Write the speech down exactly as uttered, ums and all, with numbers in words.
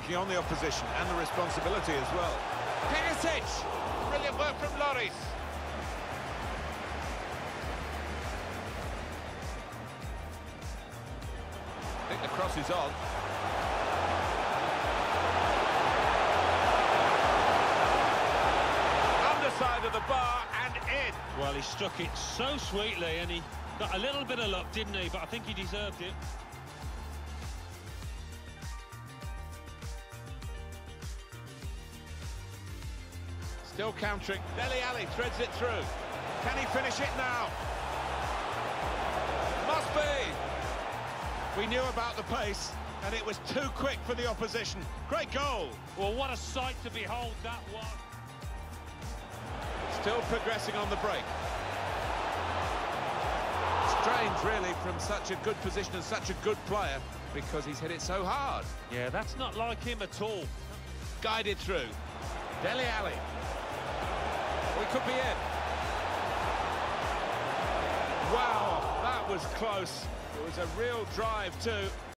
taking on the opposition and the responsibility as well. Piacic! Brilliant work from Lloris. I think the cross is on. Underside of the bar and in. Well, he struck it so sweetly, and he got a little bit of luck, didn't he? But I think he deserved it. Still countering. Dele Alli threads it through. Can he finish it now? Must be! We knew about the pace, and it was too quick for the opposition. Great goal! Well, what a sight to behold that was. Still progressing on the break. Strange, really, from such a good position and such a good player, because he's hit it so hard. Yeah, that's not like him at all. Guided through. Dele Alli. We could be in. Wow, that was close. It was a real drive too.